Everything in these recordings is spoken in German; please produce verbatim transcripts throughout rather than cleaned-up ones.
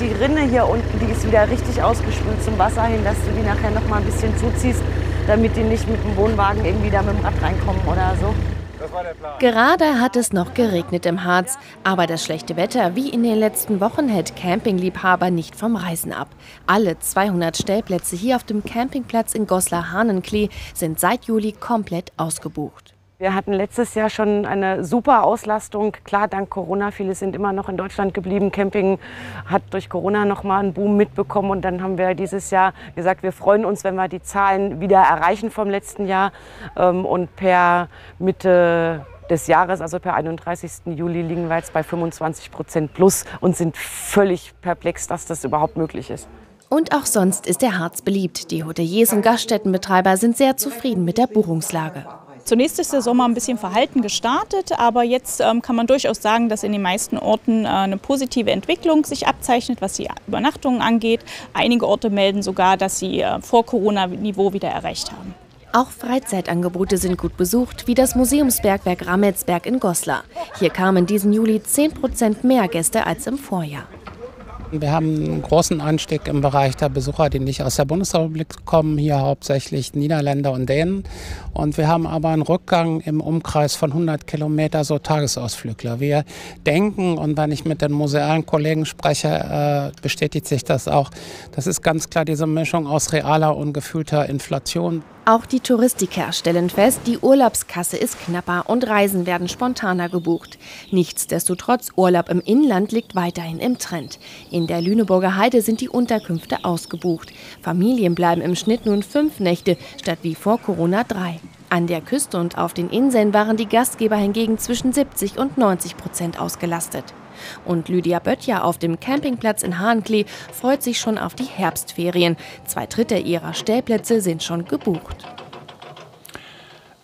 die Rinne hier unten, die ist wieder richtig ausgespült zum Wasser hin, dass du die nachher noch mal ein bisschen zuziehst, damit die nicht mit dem Wohnwagen irgendwie da mit dem Rad reinkommen oder so. Das war der Plan. Gerade hat es noch geregnet im Harz, aber das schlechte Wetter wie in den letzten Wochen hält Campingliebhaber nicht vom Reisen ab. Alle zweihundert Stellplätze hier auf dem Campingplatz in Goslar-Hahnenklee sind seit Juli komplett ausgebucht. Wir hatten letztes Jahr schon eine super Auslastung. Klar, dank Corona, viele sind immer noch in Deutschland geblieben. Camping hat durch Corona noch mal einen Boom mitbekommen. Und dann haben wir dieses Jahr gesagt, wir freuen uns, wenn wir die Zahlen wieder erreichen vom letzten Jahr. Und per Mitte des Jahres, also per einunddreißigsten Juli, liegen wir jetzt bei fünfundzwanzig Prozent plus und sind völlig perplex, dass das überhaupt möglich ist. Und auch sonst ist der Harz beliebt. Die Hoteliers und Gaststättenbetreiber sind sehr zufrieden mit der Buchungslage. Zunächst ist der Sommer ein bisschen verhalten gestartet, aber jetzt ähm, kann man durchaus sagen, dass in den meisten Orten äh, eine positive Entwicklung sich abzeichnet, was die Übernachtungen angeht. Einige Orte melden sogar, dass sie äh, vor Corona-Niveau wieder erreicht haben. Auch Freizeitangebote sind gut besucht, wie das Museumsbergwerk Rametsberg in Goslar. Hier kamen diesen Juli zehn Prozent mehr Gäste als im Vorjahr. Wir haben einen großen Anstieg im Bereich der Besucher, die nicht aus der Bundesrepublik kommen, hier hauptsächlich Niederländer und Dänen. Und wir haben aber einen Rückgang im Umkreis von hundert Kilometer, so Tagesausflügler. Wir denken, und wenn ich mit den musealen Kollegen spreche, äh, bestätigt sich das auch. Das ist ganz klar diese Mischung aus realer und gefühlter Inflation. Auch die Touristiker stellen fest, die Urlaubskasse ist knapper und Reisen werden spontaner gebucht. Nichtsdestotrotz, Urlaub im Inland liegt weiterhin im Trend. In der Lüneburger Heide sind die Unterkünfte ausgebucht. Familien bleiben im Schnitt nun fünf Nächte, statt wie vor Corona drei. An der Küste und auf den Inseln waren die Gastgeber hingegen zwischen siebzig und neunzig Prozent ausgelastet. Und Lydia Böttcher auf dem Campingplatz in Hahnenklee freut sich schon auf die Herbstferien. Zwei Drittel ihrer Stellplätze sind schon gebucht.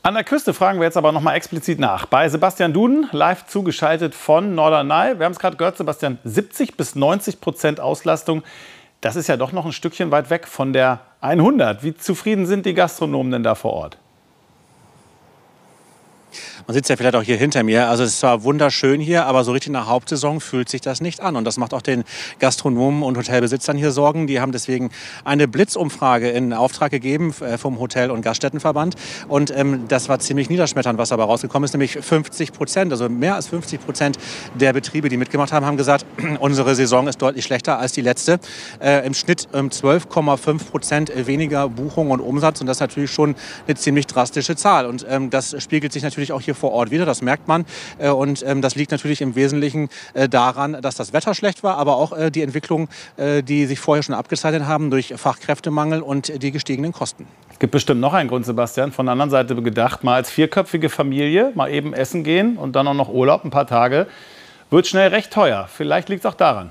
An der Küste fragen wir jetzt aber noch mal explizit nach. Bei Sebastian Duden, live zugeschaltet von Norderney. Wir haben es gerade gehört, Sebastian, siebzig bis neunzig Prozent Auslastung. Das ist ja doch noch ein Stückchen weit weg von der hundert. Wie zufrieden sind die Gastronomen denn da vor Ort? Man sieht es ja vielleicht auch hier hinter mir. Also es ist zwar wunderschön hier, aber so richtig nach Hauptsaison fühlt sich das nicht an. Und das macht auch den Gastronomen und Hotelbesitzern hier Sorgen. Die haben deswegen eine Blitzumfrage in Auftrag gegeben vom Hotel- und Gaststättenverband. Und ähm, das war ziemlich niederschmetternd, was dabei rausgekommen ist. Nämlich fünfzig Prozent, also mehr als fünfzig Prozent der Betriebe, die mitgemacht haben, haben gesagt, unsere Saison ist deutlich schlechter als die letzte. Äh, Im Schnitt ähm, zwölf Komma fünf Prozent weniger Buchung und Umsatz. Und das ist natürlich schon eine ziemlich drastische Zahl. Und ähm, das spiegelt sich natürlich auch hier vor Ort wieder, das merkt man. Und das liegt natürlich im Wesentlichen daran, dass das Wetter schlecht war, aber auch die Entwicklung, die sich vorher schon abgezeichnet haben durch Fachkräftemangel und die gestiegenen Kosten. Es gibt bestimmt noch einen Grund, Sebastian. Von der anderen Seite gedacht, mal als vierköpfige Familie mal eben essen gehen und dann auch noch Urlaub ein paar Tage, wird schnell recht teuer. Vielleicht liegt es auch daran.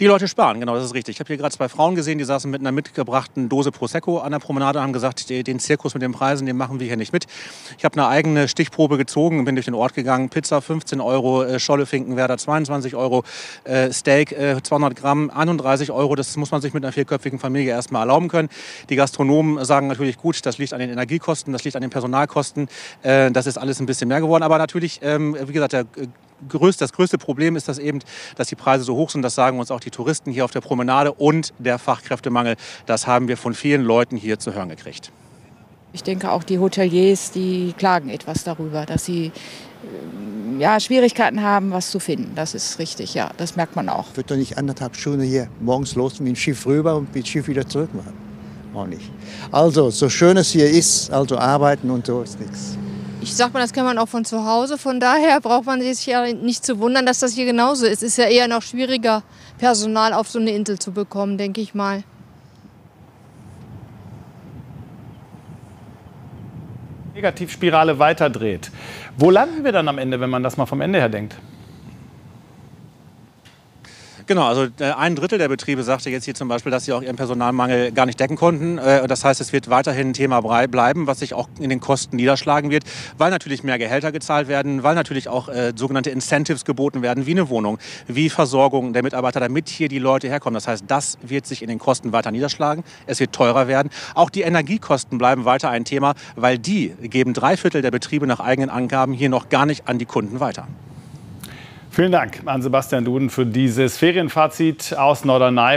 Die Leute sparen, genau, das ist richtig. Ich habe hier gerade zwei Frauen gesehen, die saßen mit einer mitgebrachten Dose Prosecco an der Promenade und haben gesagt, den Zirkus mit den Preisen, den machen wir hier nicht mit. Ich habe eine eigene Stichprobe gezogen und bin durch den Ort gegangen. Pizza fünfzehn Euro, Scholle Finkenwerder zweiundzwanzig Euro, Steak zweihundert Gramm einunddreißig Euro. Das muss man sich mit einer vierköpfigen Familie erstmal erlauben können. Die Gastronomen sagen natürlich, gut, das liegt an den Energiekosten, das liegt an den Personalkosten. Das ist alles ein bisschen mehr geworden. Aber natürlich, wie gesagt, der Das größte Problem ist, dass, eben, dass die Preise so hoch sind. Das sagen uns auch die Touristen hier auf der Promenade. Und der Fachkräftemangel, das haben wir von vielen Leuten hier zu hören gekriegt. Ich denke, auch die Hoteliers, die klagen etwas darüber, dass sie ja, Schwierigkeiten haben, was zu finden. Das ist richtig, ja, das merkt man auch. Ich würde doch nicht anderthalb Stunden hier morgens los mit dem Schiff rüber und mit dem Schiff wieder zurück machen. Auch nicht. Also, so schön es hier ist, also arbeiten und so ist nichts. Ich sag mal, das kann man auch von zu Hause. Von daher braucht man sich ja nicht zu wundern, dass das hier genauso ist. Es ist ja eher noch schwieriger, Personal auf so eine Insel zu bekommen, denke ich mal. Negativspirale weiterdreht. Wo landen wir dann am Ende, wenn man das mal vom Ende her denkt? Genau, also ein Drittel der Betriebe sagte jetzt hier zum Beispiel, dass sie auch ihren Personalmangel gar nicht decken konnten. Das heißt, es wird weiterhin ein Thema bleiben, was sich auch in den Kosten niederschlagen wird, weil natürlich mehr Gehälter gezahlt werden, weil natürlich auch sogenannte Incentives geboten werden, wie eine Wohnung, wie Versorgung der Mitarbeiter, damit hier die Leute herkommen. Das heißt, das wird sich in den Kosten weiter niederschlagen, es wird teurer werden. Auch die Energiekosten bleiben weiter ein Thema, weil die geben drei Viertel der Betriebe nach eigenen Angaben hier noch gar nicht an die Kunden weiter. Vielen Dank an Sebastian Duden für dieses Ferienfazit aus Norderney.